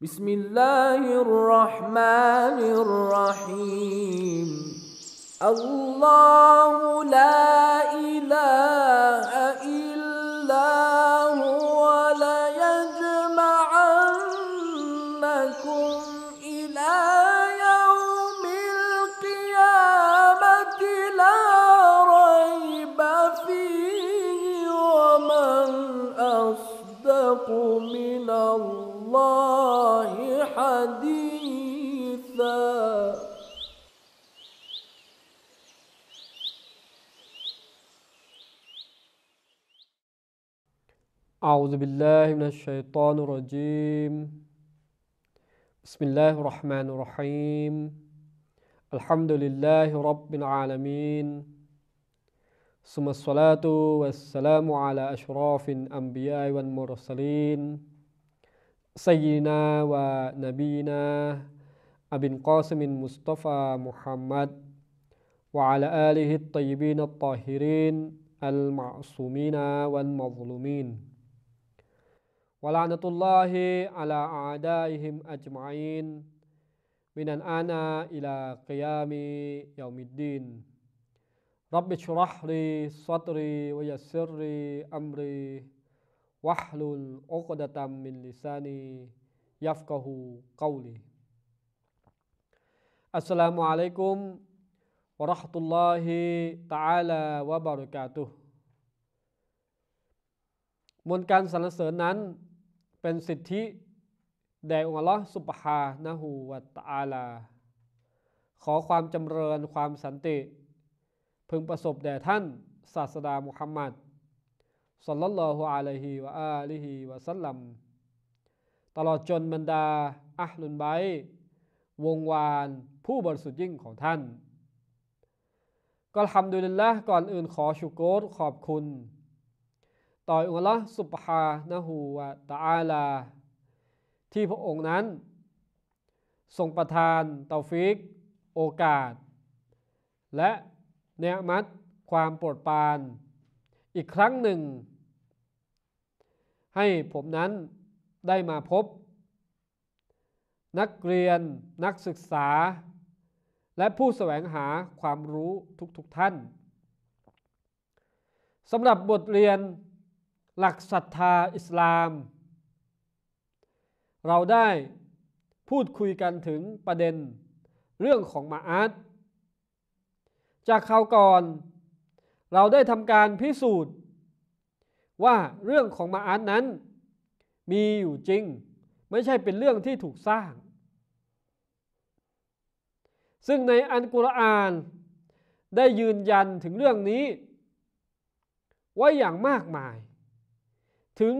Bismillahirrahmanirrahim. Allahu la ilaha illa huwa la yajma'annakum ila yaumil qiyamati la rayba fihi wa man asdaqu minallah haditha. A'udzu billahi minasy syaithanir rajim. Bismillahirrahmanirrahim. Alhamdulillahi rabbil alamin. Summa sholatu wassalamu ala asyrafil anbiya'i wal mursalin. Sayyidina wa nabiyina Abin Qasimin Mustafa Muhammad wa ala alihi at-tayyibin at-tahirin al-ma'sumina wal-mazlumin wa la'natullahi ala a'daihim ajma'in minan ana ila qiyami yaumiddin. Rabbi shrah li sadri wa yassir li amri wahlul 'uqdatam min lisani yafqahu qawli. Assalamualaikum warahmatullahi ta'ala wa barakatuh. มนต์การสรรเสริญนั้นเป็นสิทธิแด่องค์อัลเลาะห์ซุบฮานะฮูวะตะอาลาขอความจำเริญความสันติพึงประสบแด่ท่านศาสดามุฮัมมัดศ็อลลัลลอฮุอะลัยฮิวะอาลิฮิวะซัลลัมตลอดจนบรรดาอะห์ลุลบัยต์วงวานผู้บริสุทธิ์ยิ่งของท่านก็อัลฮัมดุลิลละห์ก่อนอื่นขอชูโกรขอบคุณต่อองค์อัลเลาะห์ซุบฮานะฮูวะตะอาลาที่พระองค์นั้นทรงประทานเตาฟิกโอกาสและเนืมัดความโปรดปรานอีกครั้งหนึ่งให้ผมนั้นได้มาพบนักเรียนนักศึกษาและผู้แสวงหาความรู้ทุกท่านสำหรับบทเรียนหลักศรัทธาอิสลามเราได้พูดคุยกันถึงประเด็นเรื่องของมะอาดจากคราวก่อนเราได้ทำการพิสูจน์ว่าเรื่องของมะอาดนั้นมีอยู่จริงไม่ใช่เป็นเรื่องที่ถูกสร้างซึ่งในอัลกุรอานได้ยืนยันถึงเรื่องนี้ไว้อย่างมากมายถึง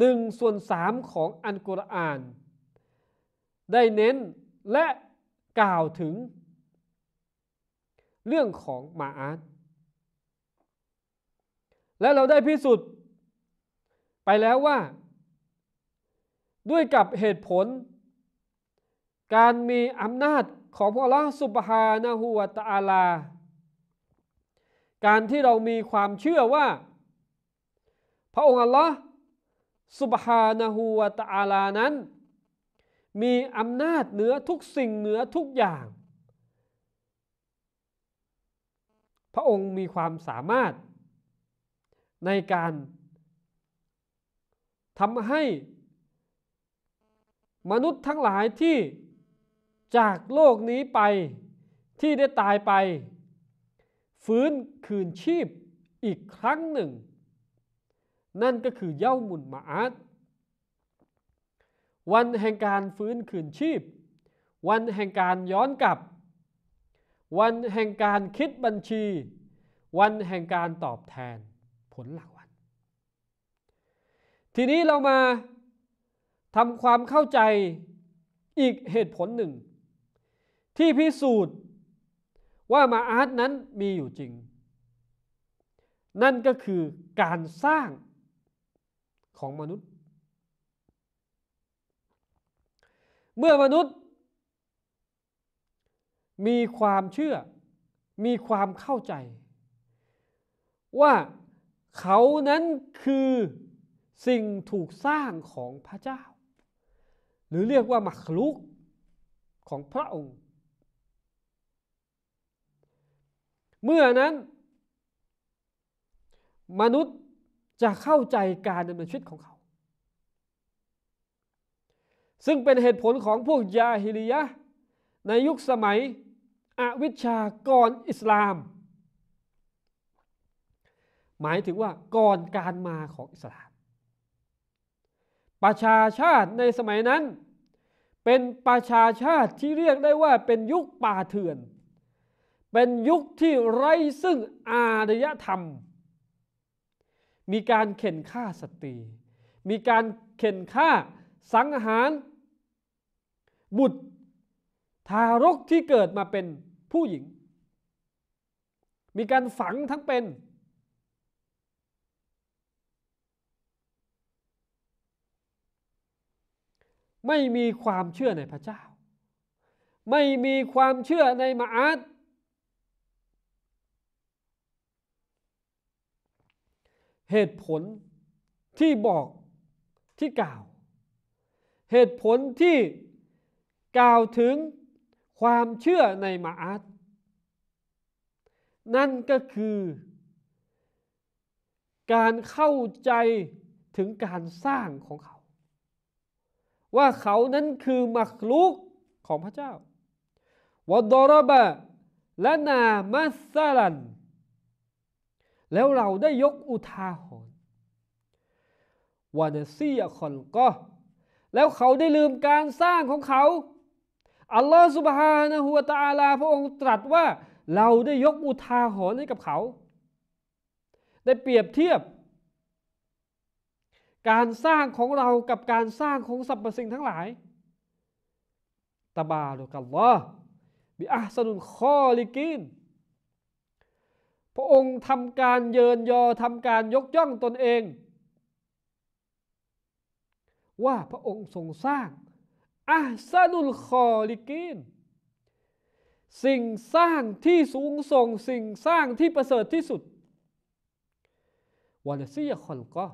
1/3 ของอัลกุรอานได้เน้นและกล่าวถึงเรื่องของมะอาดและเราได้พิสูจน์ไปแล้วว่าด้วยกับเหตุผลการมีอำนาจของพระอัลเลาะห์ซุบฮานะฮูวะตะอาลาการที่เรามีความเชื่อว่าพระองค์อัลเลาะห์ซุบฮานะฮูวะตะอาลานั้นมีอำนาจเหนือทุกสิ่งเหนือทุกอย่างพระองค์มีความสามารถในการทำให้มนุษย์ทั้งหลายที่จากโลกนี้ไปที่ได้ตายไปฟื้นคืนชีพอีกครั้งหนึ่งนั่นก็คือเยามุลมะอาดวันแห่งการฟื้นคืนชีพวันแห่งการย้อนกลับวันแห่งการคิดบัญชีวันแห่งการตอบแทนผลรางวัลทีนี้เรามาทำความเข้าใจอีกเหตุผลหนึ่งที่พิสูจน์ว่ามะอาดนั้นมีอยู่จริงนั่นก็คือการสร้างของมนุษย์เมื่อมนุษย์มีความเชื่อมีความเข้าใจว่าเขานั้นคือสิ่งถูกสร้างของพระเจ้า หรือเรียกว่ามัคลุกของพระองค์เมื่อนั้นมนุษย์จะเข้าใจการดำเนินชีวิตของเขาซึ่งเป็นเหตุผลของพวกญาฮิลิยะห์ในยุคสมัยอวิชชาก่อนอิสลามหมายถึงว่าก่อนการมาของอิสลามประชาชาติในสมัยนั้นเป็นประชาชาติที่เรียกได้ว่าเป็นยุคป่าเถื่อนเป็นยุคที่ไร้ซึ่งอารยธรรมมีการเข่นฆ่าสตรีมีการเข่นฆ่าสังหารบุตรทารกที่เกิดมาเป็นผู้หญิงมีการฝังทั้งเป็นไม่มีความเชื่อในพระเจ้าไม่มีความเชื่อในมะอาดเหตุผลที่บอกที่กล่าวเหตุผลที่กล่าวถึงความเชื่อในมะอาดนั่นก็คือการเข้าใจถึงการสร้างของเขาว่าเขานั้นคือมัคลูกของพระเจ้าวัดดรบะและนามัสซาลันแล้วเราได้ยกอุทาหรณ์วานาซียคอนก็แล้วเขาได้ลืมการสร้างของเขาอัลลอฮฺซุบฮานะฮูวะตะอาลาพระองค์ตรัสว่าเราได้ยกอุทาหรณ์ให้กับเขาได้เปรียบเทียบการสร้างของเรากับการสร้างของสรรพสิ่งทั้งหลายตะบารุกัลลอฮฺบิอัห์ซะนุลคอลิกีนพระองค์ทำการเยินยอทำการยกย่องตนเองว่าพระองค์ทรงสร้างอัห์ซะนุลคอลิกีนสิ่งสร้างที่สูงส่งสิ่งสร้างที่ประเสริฐที่สุดวะนะซียะคอลกอ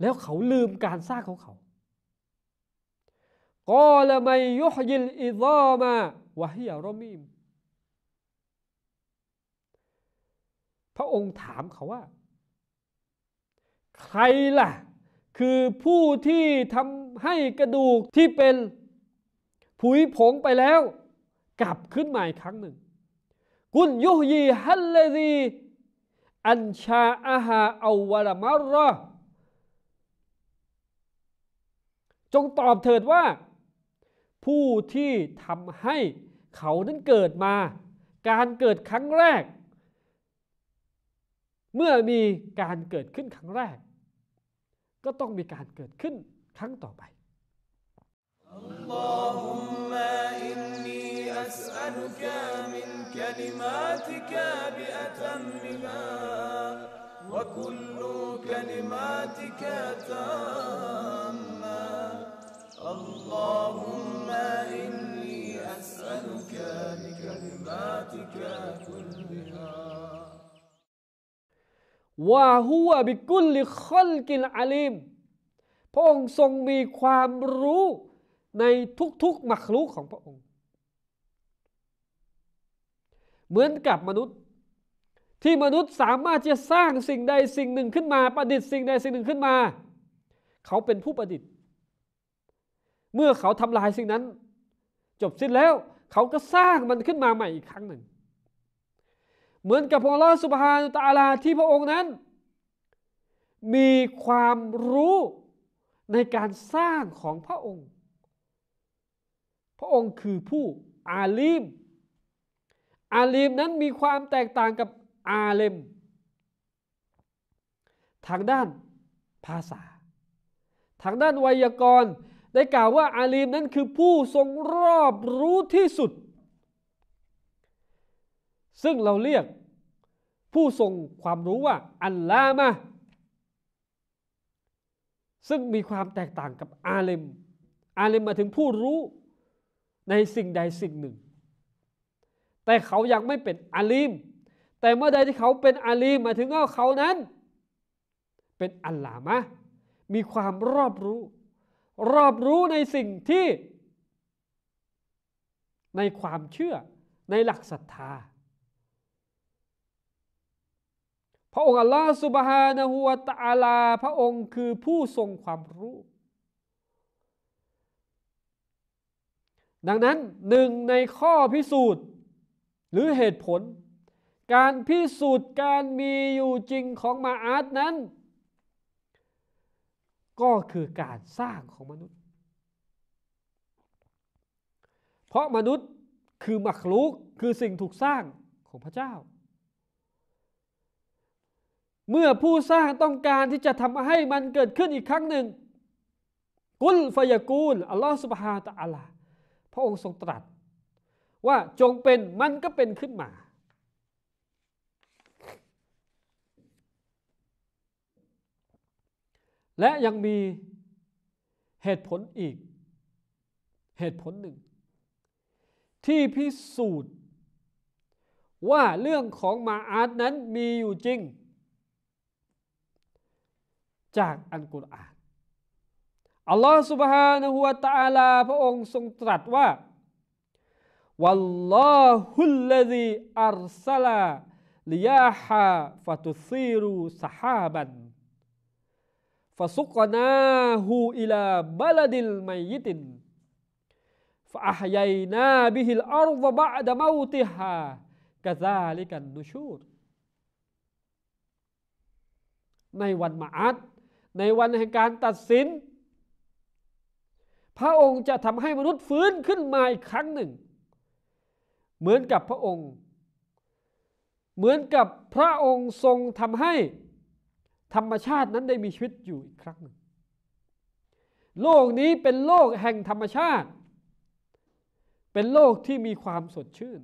แล้วเขาลืมการสร้างของเขากอละมัยยุฮยิลอิซามะวะฮิยะรอมีมพระองค์ถามเขาว่าใครล่ะคือผู้ที่ทำให้กระดูกที่เป็นผุยผงไปแล้วกลับขึ้นมาอีกครั้งหนึ่งกุลยุฮยีฮัลลซีอันชาอาฮาอาวะละมัรเราะห์จงตอบเถิดว่าผู้ที่ทำให้เขานั้นเกิดมาการเกิดครั้งแรกเมื่อมีการเกิดขึ้นครั้งแรกก็ต้องมีการเกิดขึ้นครั้งต่อไปอัลลอฮุมมาอินนีอัสอัลุกะมินกะลิมาติกะบิอัตัมมิฮาวะกุลลูกะลิมาติกะตัมมาอัลลอฮุมมาอินนีอัสอัลุกะมินกะลิมาติกะกุลลิฮาวะฮุวะบิกุลลิคอลกิลอาลีมพระองค์ทรงมีความรู้ในทุกๆมัคลูกของพระองค์เหมือนกับมนุษย์ที่มนุษย์สามารถจะสร้างสิ่งใดสิ่งหนึ่งขึ้นมาประดิษฐ์สิ่งใดสิ่งหนึ่งขึ้นมาเขาเป็นผู้ประดิษฐ์เมื่อเขาทำลายสิ่งนั้นจบสิ้นแล้วเขาก็สร้างมันขึ้นมาใหม่อีกครั้งหนึ่งเหมือนกับอัลลอฮฺซุบฮานะฮูวะตะอาลาที่พระองค์นั้นมีความรู้ในการสร้างของพระองค์พระองค์คือผู้อาลีมอาลีมนั้นมีความแตกต่างกับอาเลมทางด้านภาษาทางด้านไวยากรณ์ได้กล่าวว่าอาลีมนั้นคือผู้ทรงรอบรู้ที่สุดซึ่งเราเรียกผู้ทรงความรู้ว่าอัลลามะห์ซึ่งมีความแตกต่างกับอาเลมอาเลมมาถึงผู้รู้ในสิ่งใดสิ่งหนึ่งแต่เขายังไม่เป็นอาลีมแต่เมื่อใดที่เขาเป็นอาลีมหมายถึงว่าเขานั้นเป็นอัลลามะห์ มีความรอบรู้ในสิ่งที่ในความเชื่อในหลักศรัทธาพระองค์อัลลอฮฺซุบฮานะฮูวะตะอาลาพระองค์คือผู้ทรงความรู้ดังนั้นหนึ่งในข้อพิสูจน์หรือเหตุผลการพิสูจน์การมีอยู่จริงของมาอาตนั้นก็คือการสร้างของมนุษย์เพราะมนุษย์คือมักลูกคือสิ่งถูกสร้างของพระเจ้าเมื่อผู้สร้างต้องการที่จะทำให้มันเกิดขึ้นอีกครั้งหนึ่งกุลฟายะกูลอัลลอฮฺซุบฮานะฮูวะตะอาลาพระองค์ทรงตรัสว่าจงเป็นมันก็เป็นขึ้นมาและยังมีเหตุผลอีกเหตุผลหนึ่งที่พิสูจน์ว่าเรื่องของมาอาตนั้นมีอยู่จริงจากอัลกุรอานอัลลอฮฺซุบฮานะฮูวะตะอาลาพระองค์ทรงตรัสว่าวัลลอฮุลลซีอัรซะลาลิยาฮาฟะตุซีรูซะฮาบันฟะซุกอนาฮูอิลาบัลดิลมัยยิตินฟะอะฮยัยนาบิฮิลอัรฎะบะอ์ดะเมาติฮากะซาลิกันนุชูรในวันมะอาดในวันแห่งการตัดสินพระองค์จะทำให้มนุษย์ฟื้นขึ้นมาอีกครั้งหนึ่งเหมือนกับพระองค์เหมือนกับพระองค์ทรงทำให้ธรรมชาตินั้นได้มีชีวิตอยู่อีกครั้งหนึ่งโลกนี้เป็นโลกแห่งธรรมชาติเป็นโลกที่มีความสดชื่น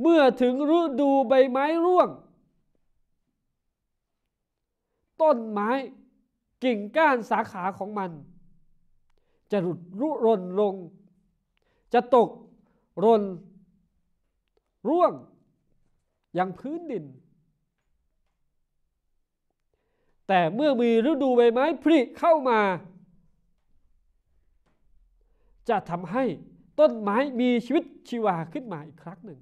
เมื่อถึงฤดูใบไม้ร่วงต้นไม้กิ่งก้านสาขาของมันจะหลุดร่นลงจะตกร่นร่วงยังพื้นดินแต่เมื่อมีฤดูใบไม้ผลิเข้ามาจะทำให้ต้นไม้มีชีวิตชีวาขึ้นมาอีกครั้งหนึ่ง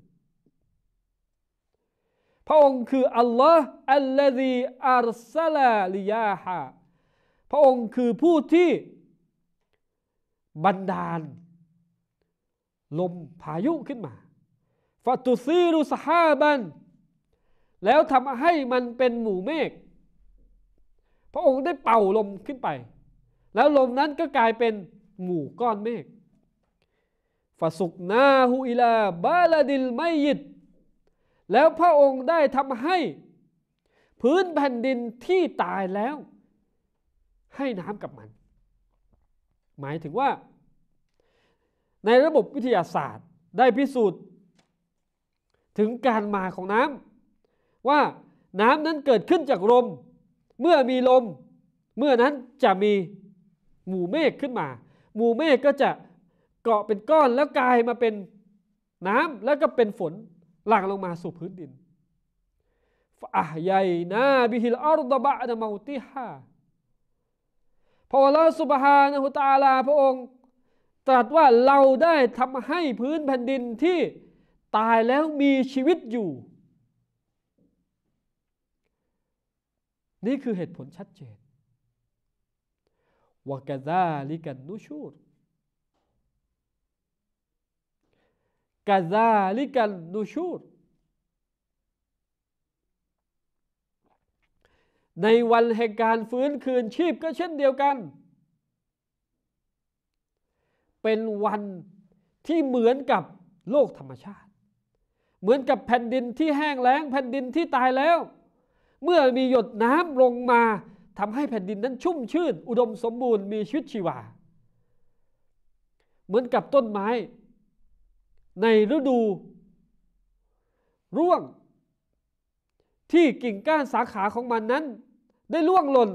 พระองค์คืออัลลอฮ์อัลลอฮีอัรซะลาลิยาฮาพระองค์คือผู้ที่บันดาลลมพายุขึ้นมาฟะตุซีรุซะฮาบันแล้วทำให้มันเป็นหมู่เมฆพระองค์ได้เป่าลมขึ้นไปแล้วลมนั้นก็กลายเป็นหมู่ก้อนเมฆฟะซุกนาฮูอิลาบัลดิลมัยยิตแล้วพระองค์ได้ทำให้พื้นแผ่นดินที่ตายแล้วให้น้ำกับมันหมายถึงว่าในระบบวิทยาศาสตร์ได้พิสูจน์ถึงการมาของน้ำว่าน้ำนั้นเกิดขึ้นจากลมเมื่อมีลมเมื่อนั้นจะมีหมู่เมฆขึ้นมาหมู่เมฆก็จะเกาะเป็นก้อนแล้วกลายมาเป็นน้ำแล้วก็เป็นฝนหลั่งลงมาสู่พื้นดินฟะอะฮยัยนาบิฮิลอัรฎะบะอ์ดะเมาติฮาพระองค์อัลลอฮฺซุบฮานะฮูวะตะอาลาพระองค์ตรัสว่าเราได้ทำให้พื้นแผ่นดินที่ตายแล้วมีชีวิตอยู่นี่คือเหตุผลชัดเจนวะกะซาลิกันุชูรกะซาลิกันุชูรในวันแห่งการฟื้นคืนชีพก็เช่นเดียวกันเป็นวันที่เหมือนกับโลกธรรมชาติเหมือนกับแผ่นดินที่แห้งแล้งแผ่นดินที่ตายแล้วเมื่อมีหยดน้ำลงมาทำให้แผ่นดินนั้นชุ่มชื่นอุดมสมบูรณ์มีชีวิตชีวาเหมือนกับต้นไม้ในฤดูร่วงที่กิ่งก้านสาขาของมันนั้นได้ร่วงหล่น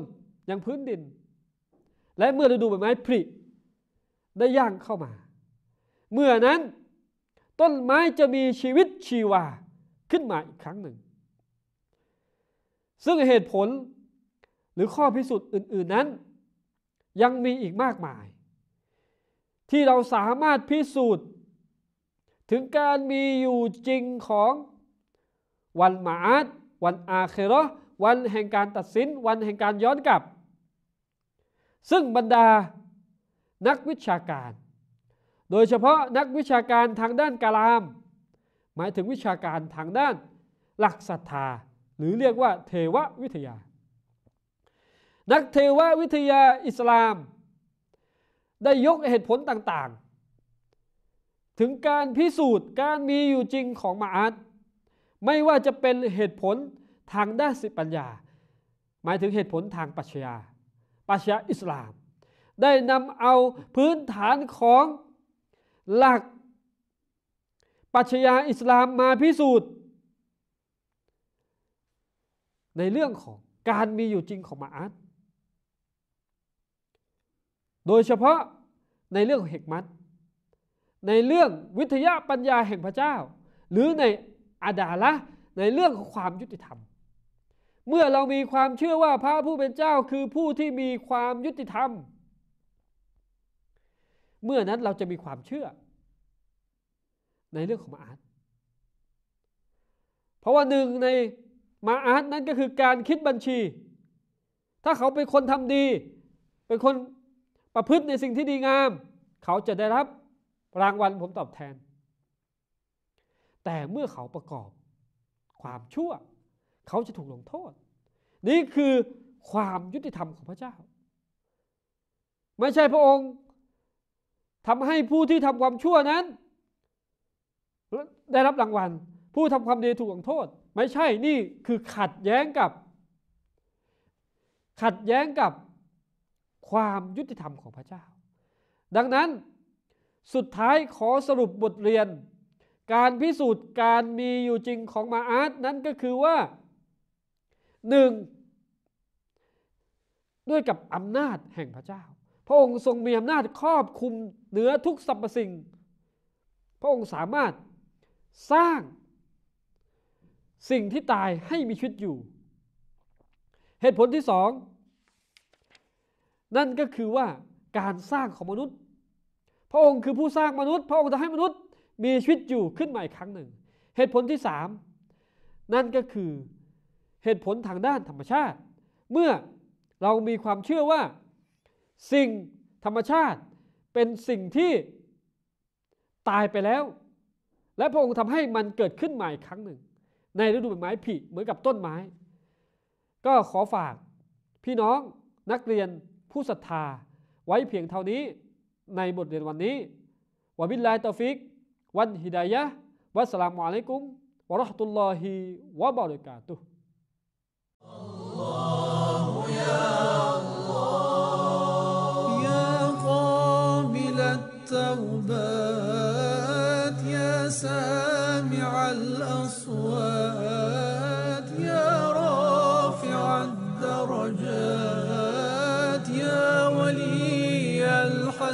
อย่างพื้นดินและเมื่อฤดูใบไม้ผลิได้ย่างเข้ามาเมื่อนั้นต้นไม้จะมีชีวิตชีวาขึ้นมาอีกครั้งหนึ่งซึ่งเหตุผล รือข้อพิสูจน์อื่นๆนั้นยังมีอีกมากมายที่เราสามารถพิสูจน์ถึงการมีอยู่จริงของวันมะอาดวันอาคิเราะห์วันแห่งการตัดสินวันแห่งการย้อนกลับซึ่งบรรดานักวิชาการโดยเฉพาะนักวิชาการทางด้านกะลามหมายถึงวิชาการทางด้านหลักศรัทธาหรือเรียกว่าเทววิทยานักเทววิทยาอิสลามได้ยกเหตุผลต่างๆถึงการพิสูจน์การมีอยู่จริงของมะอาดไม่ว่าจะเป็นเหตุผลทางด้านสติปัญญาหมายถึงเหตุผลทางปรัชญาอิสลามได้นำเอาพื้นฐานของหลักปรัชญาอิสลามมาพิสูจน์ในเรื่องของการมีอยู่จริงของมะอาดโดยเฉพาะในเรื่องของฮิกมัตในเรื่องวิทยาปัญญาแห่งพระเจ้าหรือในอาดาละในเรื่องของความยุติธรรมเมื่อเรามีความเชื่อว่าพระผู้เป็นเจ้าคือผู้ที่มีความยุติธรรมเมื่อนั้นเราจะมีความเชื่อในเรื่องของมะอาดเพราะว่าหนึ่งในมะอาดนั้นก็คือการคิดบัญชีถ้าเขาเป็นคนทำดีเป็นคนประพฤติในสิ่งที่ดีงามเขาจะได้รับรางวัลผลตอบแทนแต่เมื่อเขาประกอบความชั่วเขาจะถูกลงโทษนี่คือความยุติธรรมของพระเจ้าไม่ใช่พระองค์ทำให้ผู้ที่ทำความชั่วนั้นได้รับรางวัลผู้ทำความดีถูกลงโทษไม่ใช่นี่คือขัดแย้งกับความยุติธรรมของพระเจ้าดังนั้นสุดท้ายขอสรุปบทเรียนการพิสูจน์การมีอยู่จริงของมะอาดนั้นก็คือว่า 1. ด้วยกับอำนาจแห่งพระเจ้าพระองค์ทรงมีอำนาจครอบคลุมเหนือทุกสรรพสิ่งพระองค์สามารถสร้างสิ่งที่ตายให้มีชีวิตอยู่เหตุผลที่ 2 นั่นก็คือว่าการสร้างของมนุษย์พระองค์คือผู้สร้างมนุษย์พระองค์จะให้มนุษย์มีชีวิตอยู่ขึ้นมาอีกครั้งหนึ่งเหตุผลที่ 3 นั่นก็คือเหตุผลทางด้านธรรมชาติเมื่อเรามีความเชื่อว่าสิ่งธรรมชาติเป็นสิ่งที่ตายไปแล้วและพระองค์ทำให้มันเกิดขึ้นใหม่อีกครั้งหนึ่งในฤดูใบไม้ผลิเหมือนกับต้นไม้ก็ขอฝากพี่น้องนักเรียนผู้ศรัทธาไว้เพียงเท่านี้ในบทเรียนวันนี้วะบิลลาฮิตอฟิกวันฮิดายะห์วัสสลามุอะลัยกุมวะเราะห์มะตุลลอฮิวะบะเราะกาตุฮ์ยาตอบิลัตเตาบาตยาซามิอัลอัศวาตยารอฟิอัดดะเราะญาตยาวะลีอัลฮะ